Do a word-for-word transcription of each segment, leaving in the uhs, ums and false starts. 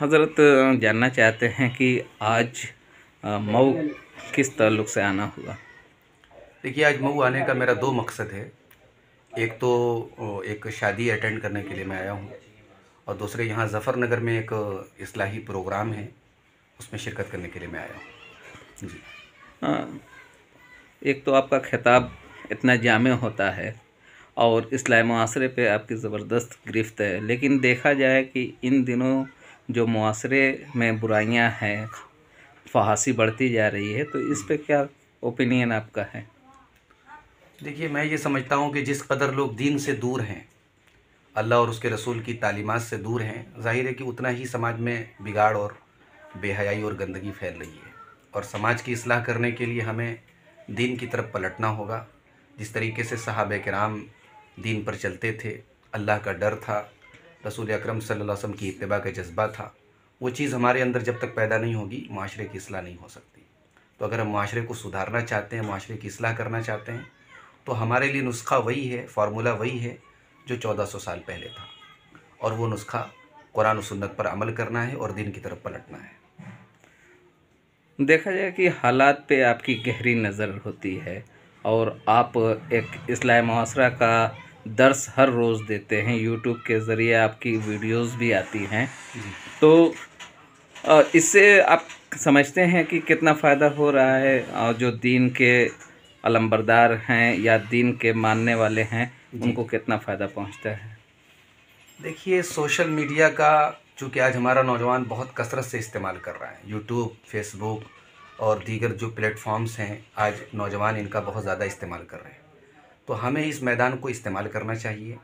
हज़रत जानना चाहते हैं कि आज मऊ किस ताल्लुक़ से आना हुआ। देखिए, आज मऊ आने का मेरा दो मकसद है। एक तो एक शादी अटेंड करने के लिए मैं आया हूँ और दूसरे यहाँ जफ़रनगर में एक इस्लाही प्रोग्राम है, उसमें शिरकत करने के लिए मैं आया हूँ। जी हाँ, एक तो आपका खिताब इतना जामे होता है और इस्लाही मुआसरे पे आपकी ज़बरदस्त गिरफ्त है, लेकिन देखा जाए कि इन दिनों जो मुआसरे में बुराइयां हैं, फहासी बढ़ती जा रही है, तो इस पे क्या ओपिनियन आपका है? देखिए, मैं ये समझता हूँ कि जिस कदर लोग दीन से दूर हैं, अल्लाह और उसके रसूल की तालीमात से दूर हैं, जाहिर है कि उतना ही समाज में बिगाड़ और बेहयाई और गंदगी फैल रही है। और समाज की इस्लाह करने के लिए हमें दीन की तरफ पलटना होगा। जिस तरीके से सहाबा किराम दीन पर चलते थे, अल्लाह का डर था, रसूल अकरम सल्लल्लाहु अलैहि वसल्लम की इत्तिबा का जज्बा था, वो चीज़ हमारे अंदर जब तक पैदा नहीं होगी माशरे की इस्लाह नहीं हो सकती। तो अगर हम माशरे को सुधारना चाहते हैं, माशरे की इस्लाह करना चाहते हैं, तो हमारे लिए नुस्खा वही है, फार्मूला वही है जो चौदह सौ साल पहले था, और वो नुस्खा कुरान और सुन्नत पर अमल करना है और दीन की तरफ पलटना है। देखा जाए कि हालात पे आपकी गहरी नज़र होती है और आप एक इस्लाही मुआसरा का दर्स हर रोज़ देते हैं, यूट्यूब के ज़रिए आपकी वीडियोस भी आती हैं, तो इससे आप समझते हैं कि कितना फ़ायदा हो रहा है और जो दीन के अलमबरदार हैं या दीन के मानने वाले हैं उनको कितना फ़ायदा पहुंचता है? देखिए, सोशल मीडिया का चूँकि आज हमारा नौजवान बहुत कसरत से इस्तेमाल कर रहा है, यूट्यूब, फेसबुक और दीगर जो प्लेटफॉर्म्स हैं, आज नौजवान इनका बहुत ज़्यादा इस्तेमाल कर रहे हैं। तो हमें इस मैदान को इस्तेमाल करना चाहिए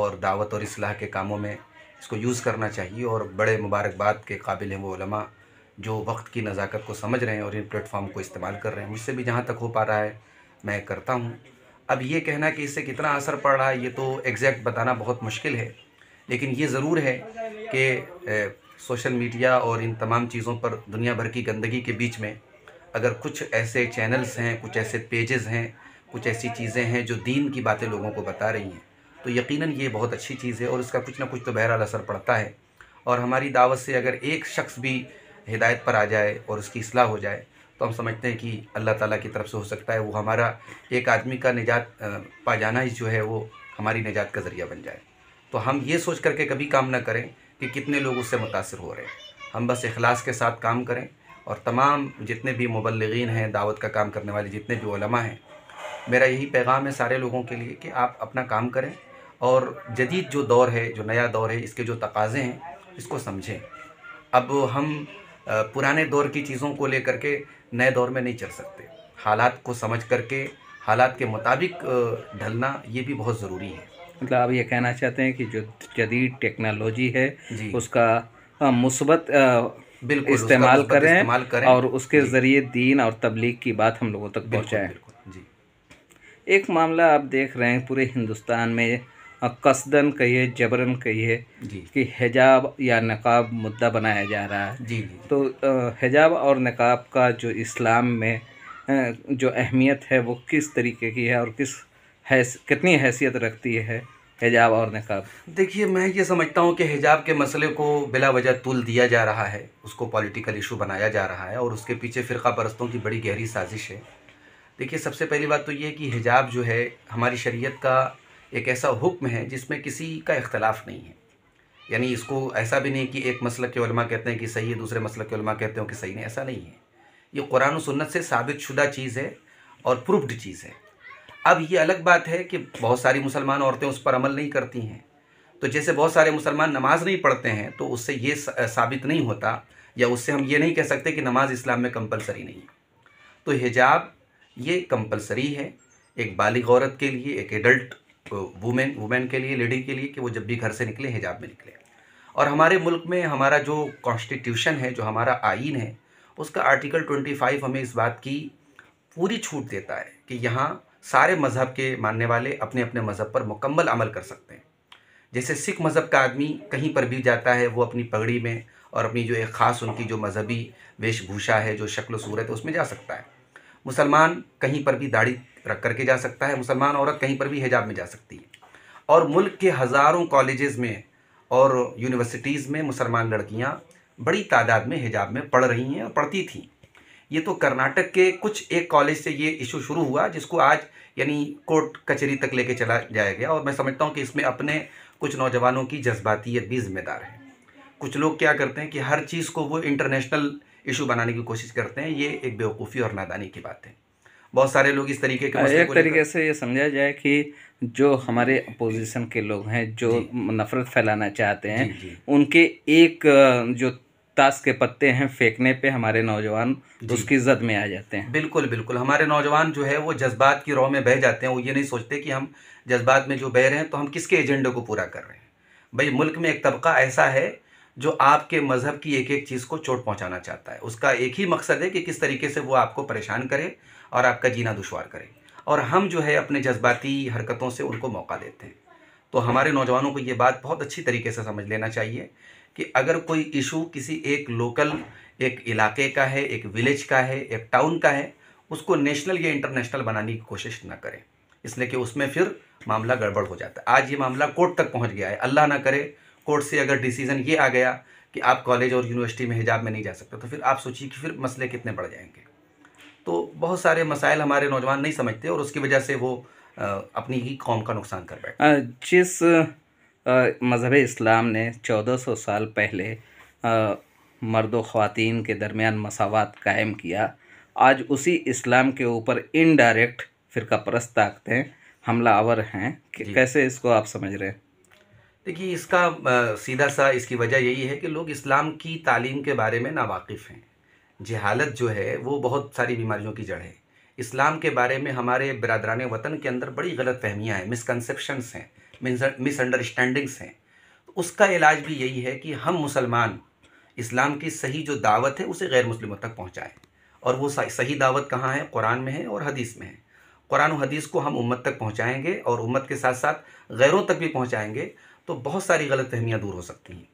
और दावत और इस्लाह के कामों में इसको यूज़ करना चाहिए। और बड़े मुबारकबाद के काबिल हैं वो उलमा जो वक्त की नज़ाकत को समझ रहे हैं और इन प्लेटफॉर्म को इस्तेमाल कर रहे हैं। मुझसे भी जहाँ तक हो पा रहा है मैं करता हूँ। अब ये कहना कि इससे कितना असर पड़ रहा है ये तो एग्जैक्ट बताना बहुत मुश्किल है, लेकिन ये ज़रूर है कि सोशल मीडिया और इन तमाम चीज़ों पर दुनिया भर की गंदगी के बीच में अगर कुछ ऐसे चैनल्स हैं, कुछ ऐसे पेजेस हैं, कुछ ऐसी चीज़ें हैं जो दीन की बातें लोगों को बता रही हैं, तो यकीनन ये बहुत अच्छी चीज़ है और इसका कुछ ना कुछ तो बहरहाल असर पड़ता है। और हमारी दावत से अगर एक शख्स भी हिदायत पर आ जाए और उसकी इस्लाह हो जाए तो हम समझते हैं कि अल्लाह ताला की तरफ से हो सकता है वो हमारा एक आदमी का निजात पा जाना ही जो है वो हमारी निजात का ज़रिया बन जाए। तो हम ये सोच करके कभी काम ना करें कि कितने लोग उससे मुतासर हो रहे हैं, हम बस इखलास के साथ काम करें। और तमाम जितने भी मुबल्लिगीन हैं, दावत का काम करने वाले जितने भी उलमा हैं, मेरा यही पैगाम है सारे लोगों के लिए कि आप अपना काम करें और जदीद जो दौर है, जो नया दौर है, इसके जो तकाज़े हैं इसको समझें। अब हम पुराने दौर की चीज़ों को लेकर के नए दौर में नहीं चल सकते। हालात को समझ करके हालात के मुताबिक ढलना ये भी बहुत ज़रूरी है। मतलब आप ये कहना चाहते हैं कि जो जदीद टेक्नोलॉजी है उसका मुसब्बत बिल्कुल इस्तेमाल करें, इस्तेमाल करें और उसके ज़रिए दीन और तबलीग की बात हम लोगों तक पहुँचाएँ। जी, एक मामला आप देख रहे हैं पूरे हिंदुस्तान में, कसदन कहिए जबरन कहिए कि हिजाब या नकाब मुद्दा बनाया जा रहा है। जी, जी। तो हिजाब और नकाब का जो इस्लाम में जो अहमियत है वो किस तरीके की है और किस हैस कितनी हैसियत रखती है हिजाब और नकाब? देखिए, मैं ये समझता हूँ कि हिजाब के मसले को बिला वजह तुल दिया जा रहा है, उसको पॉलिटिकल इशू बनाया जा रहा है और उसके पीछे फ़िरका परस्तों की बड़ी गहरी साजिश है। देखिए, सबसे पहली बात तो ये है कि हिजाब जो है हमारी शरीयत का एक ऐसा हुक्म है जिसमें किसी का इख्तलाफ नहीं है। यानी इसको ऐसा भी नहीं कि एक मसलक के उलमा कहते हैं कि सही है, दूसरे मसलक के उलमा कहते हैं कि सही नहीं, ऐसा नहीं है। ये कुरान और सुन्नत से साबित शुदा चीज़ है और प्रूव्ड चीज़ है। अब ये अलग बात है कि बहुत सारी मुसलमान औरतें उस पर अमल नहीं करती हैं, तो जैसे बहुत सारे मुसलमान नमाज नहीं पढ़ते हैं तो उससे ये साबित नहीं होता या उससे हम ये नहीं कह सकते कि नमाज इस्लाम में कंपलसरी नहीं है। तो हिजाब ये कंपलसरी है एक बालिग औरत के लिए, एक एडल्ट वुमेन वुमेन के लिए, लेडी के लिए, कि वो जब भी घर से निकले हिजाब में निकले। और हमारे मुल्क में हमारा जो कॉन्स्टिट्यूशन है, जो हमारा आइन है, उसका आर्टिकल पच्चीस हमें इस बात की पूरी छूट देता है कि यहाँ सारे मज़हब के मानने वाले अपने अपने मज़हब पर मुकम्मल अमल कर सकते हैं। जैसे सिख मज़हब का आदमी कहीं पर भी जाता है वो अपनी पगड़ी में और अपनी जो एक ख़ास उनकी जो मजहबी वेशभूषा है, जो शक्ल सूरत है, उसमें जा सकता है। मुसलमान कहीं पर भी दाढ़ी रख कर के जा सकता है, मुसलमान औरत कहीं पर भी हिजाब में जा सकती है। और मुल्क के हज़ारों कॉलेजेस में और यूनिवर्सिटीज़ में मुसलमान लड़कियां बड़ी तादाद में हिजाब में पढ़ रही हैं और पढ़ती थीं। ये तो कर्नाटक के कुछ एक कॉलेज से ये इशू शुरू हुआ, जिसको आज यानी कोर्ट कचहरी तक लेके चला जाया गया। और मैं समझता हूँ कि इसमें अपने कुछ नौजवानों की जज्बातियत भी ज़िम्मेदार है। कुछ लोग क्या करते हैं कि हर चीज़ को वो इंटरनेशनल इशू बनाने की कोशिश करते हैं। ये एक बेवकूफ़ी और नादानी की बात है। बहुत सारे लोग इस तरीके के एक तरीके से ये समझा जाए कि जो हमारे अपोजिशन के लोग हैं, जो नफरत फैलाना चाहते हैं, जी, जी। उनके एक जो ताश के पत्ते हैं फेंकने पे हमारे नौजवान उसकी जद में आ जाते हैं। बिल्कुल बिल्कुल, हमारे नौजवान जो है वो जज्बात की रौ में बह जाते हैं। वो ये नहीं सोचते कि हम जज्बात में जो बह रहे हैं तो हम किसके एजेंडे को पूरा कर रहे हैं। भाई, मुल्क में एक तबका ऐसा है जो आपके मज़हब की एक एक चीज़ को चोट पहुंचाना चाहता है। उसका एक ही मकसद है कि किस तरीके से वो आपको परेशान करे और आपका जीना दुश्वार करे, और हम जो है अपने जज्बाती हरकतों से उनको मौका देते हैं। तो हमारे नौजवानों को ये बात बहुत अच्छी तरीके से समझ लेना चाहिए कि अगर कोई इशू किसी एक लोकल, एक इलाके का है, एक विलेज का है, एक टाउन का है, उसको नेशनल या इंटरनेशनल बनाने की कोशिश ना करें, इसलिए कि उसमें फिर मामला गड़बड़ हो जाता है। आज ये मामला कोर्ट तक पहुँच गया है। अल्लाह ना करे कोर्ट से अगर डिसीज़न ये आ गया कि आप कॉलेज और यूनिवर्सिटी में हिजाब में नहीं जा सकते, तो फिर आप सोचिए कि फिर मसले कितने बढ़ जाएंगे। तो बहुत सारे मसाइल हमारे नौजवान नहीं समझते और उसकी वजह से वो अपनी ही कौम का नुकसान कर बैठे। जिस मज़हब इस्लाम ने चौदह सौ साल पहले मर्द व ख़वातीन के दरमियान मसावात कायम किया, आज उसी इस्लाम के ऊपर इनडायरेक्ट फ़िरका परस्त ताकतें हमला आवर हैं। कैसे इसको आप समझ रहे हैं? देखिए, इसका आ, सीधा सा इसकी वजह यही है कि लोग इस्लाम की तालीम के बारे में नावाकिफ़ हैं। जहालत जो है वो बहुत सारी बीमारियों की जड़ है। इस्लाम के बारे में हमारे बिरादरान वतन के अंदर बड़ी गलत फहमियाँ हैं, मिसकनसेप्शंस हैं, मिसअंडरस्टैंडिंग्स हैं। उसका इलाज भी यही है कि हम मुसलमान इस्लाम की सही जो दावत है उसे गैर मुस्लिमों तक पहुँचाएँ। और वो सही दावत कहाँ है? कुरान में है और हदीस में है। कुरान और हदीस को हम उम्मत तक पहुँचाएँगे और उम्मत के साथ साथ गैरों तक भी पहुँचाएँगे तो बहुत सारी गलतफहमियाँ दूर हो सकती हैं।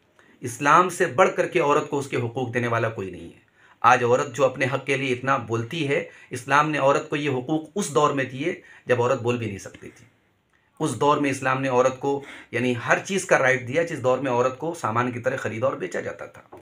इस्लाम से बढ़ करके औरत को उसके हुकूक देने वाला कोई नहीं है। आज औरत जो अपने हक़ के लिए इतना बोलती है, इस्लाम ने औरत को ये हुकूक उस दौर में दिए जब औरत बोल भी नहीं सकती थी। उस दौर में इस्लाम ने औरत को यानी हर चीज़ का राइट दिया, जिस दौर में औरत को सामान की तरह ख़रीदा और बेचा जाता था।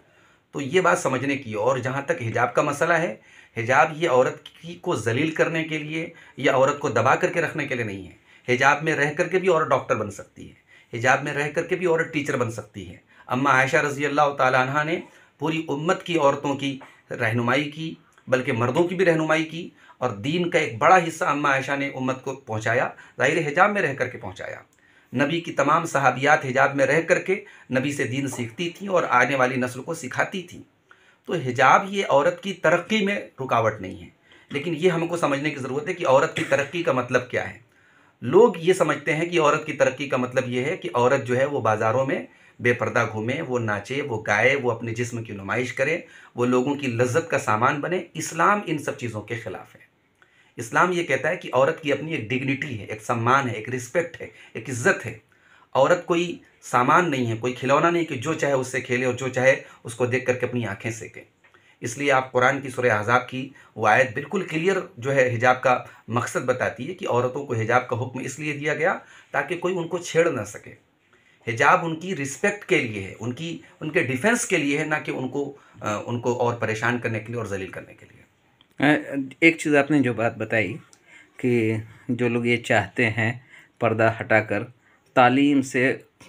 तो ये बात समझने की। और जहाँ तक हिजाब का मसला है, हिजाब ये औरत की को जलील करने के लिए या औरत को दबा करके रखने के लिए नहीं है। हिजाब में रह करके भी औरत डॉक्टर बन सकती है, हिजाब में रह करके भी औरत टीचर बन सकती है। अम्मा आयशा रज़ी अल्लाह तआला अन्हा ने पूरी उम्मत की औरतों की रहनुमाई की, बल्कि मर्दों की भी रहनुमाई की, और दीन का एक बड़ा हिस्सा अम्मा आयशा ने उम्मत को पहुँचाया, ज़ाहिर हिजाब में रह करके पहुँचाया। नबी की तमाम सहाबियात हिजाब में रह करके नबी से दीन सीखती थीं और आने वाली नस्ल को सिखाती थीं। तो हिजाब ये औरत की तरक्की में रुकावट नहीं है। लेकिन ये हमको समझने की ज़रूरत है कि औरत की तरक्की का मतलब क्या है। लोग ये समझते हैं कि औरत की तरक्की का मतलब ये है कि औरत जो है वो बाज़ारों में बेपर्दा घूमे, वो नाचे, वो गाए, वो अपने जिस्म की नुमाइश करे, वो लोगों की लज्जत का सामान बने। इस्लाम इन सब चीज़ों के ख़िलाफ़ है। इस्लाम ये कहता है कि औरत की अपनी एक डिग्निटी है, एक सम्मान है, एक रिस्पेक्ट है, एक इज़्ज़त है। औरत कोई सामान नहीं है, कोई खिलौना नहीं कि जो चाहे उससे खेले और जो चाहे उसको देख करके अपनी आँखें सेके। इसलिए आप कुरान की सूरह अहज़ाब की वो आयत बिल्कुल क्लियर जो है हिजाब का मकसद बताती है कि औरतों को हिजाब का हुक्म इसलिए दिया गया ताकि कोई उनको छेड़ ना सके। हिजाब उनकी रिस्पेक्ट के लिए है, उनकी उनके डिफेंस के लिए है, ना कि उनको आ, उनको और परेशान करने के लिए और जलील करने के लिए। एक चीज़ आपने जो बात बताई कि जो लोग ये चाहते हैं पर्दा हटा कर तालीम से,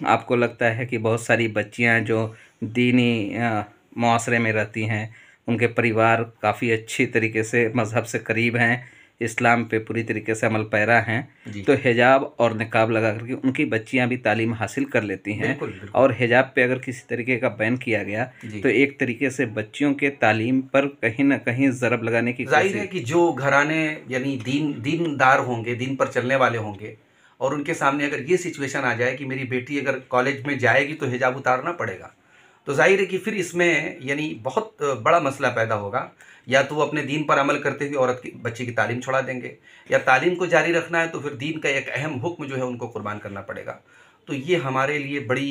आपको लगता है कि बहुत सारी बच्चियाँ जो दीनी माशरे में रहती हैं, उनके परिवार काफ़ी अच्छी तरीके से मज़हब से करीब हैं, इस्लाम पे पूरी तरीके से अमल पैरा हैं, तो हिजाब और निकाब लगा करके उनकी बच्चियां भी तालीम हासिल कर लेती हैं। बिल्कुल, बिल्कुल। और हिजाब पे अगर किसी तरीके का बैन किया गया तो एक तरीके से बच्चियों के तालीम पर कहीं ना कहीं ज़रब लगाने की, जाहिर है कि जो घराने यानी दीन दीनदार होंगे, दीन पर चलने वाले होंगे, और उनके सामने अगर ये सिचुएशन आ जाए कि मेरी बेटी अगर कॉलेज में जाएगी तो हिजाब उतारना पड़ेगा, तो जाहिर है कि फिर इसमें यानी बहुत बड़ा मसला पैदा होगा। या तो वो अपने दीन पर अमल करते हुए औरत की बच्ची की तालीम छुड़ा देंगे, या तालीम को जारी रखना है तो फिर दीन का एक अहम हुक्म जो है उनको कुर्बान करना पड़ेगा। तो ये हमारे लिए बड़ी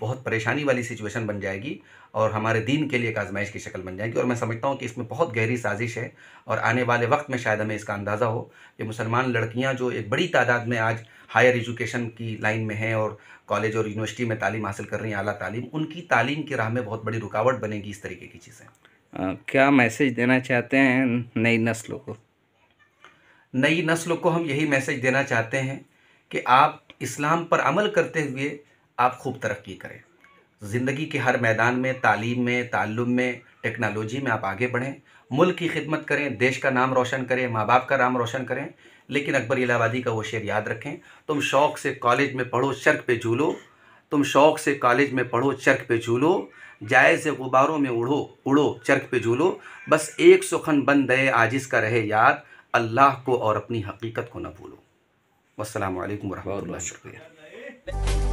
बहुत परेशानी वाली सिचुएशन बन जाएगी और हमारे दीन के लिए एक आजमाइश की शक्ल बन जाएगी। और मैं समझता हूँ कि इसमें बहुत गहरी साजिश है और आने वाले वक्त में शायद हमें इसका अंदाज़ा हो कि मुसलमान लड़कियाँ जो एक बड़ी तादाद में आज हायर एजुकेशन की लाइन में हैं और कॉलेज और यूनिवर्सिटी में तालीम हासिल कर रही हैं, आला तालीम, उनकी तालीम की राह में बहुत बड़ी रुकावट बनेगी इस तरीके की चीज़ें। क्या मैसेज देना चाहते हैं नई नस्लों को? नई नस्लों को हम यही मैसेज देना चाहते हैं कि आप इस्लाम पर अमल करते हुए आप खूब तरक्की करें, ज़िंदगी के हर मैदान में, तालीम में, ताल्लुम में, टेक्नोलॉजी में आप आगे बढ़ें, मुल्क की खिदमत करें, देश का नाम रोशन करें, माँ बाप का नाम रोशन करें। लेकिन अकबर इलाहाबादी का वो शेर याद रखें, तुम शौक़ से कॉलेज में पढ़ो चर्क पे झूलो, तुम शौक़ से कॉलेज में पढ़ो चर्क पे झूलो, जाए से गुब्बारों में उड़ो उड़ो चर्क पे झूलो, बस एक सुखन बन दे आजिज़ का रहे याद, अल्लाह को और अपनी हकीकत को न भूलो। वस्सलामु अलैकुम वरहमतुल्लाह। शुक्रिया।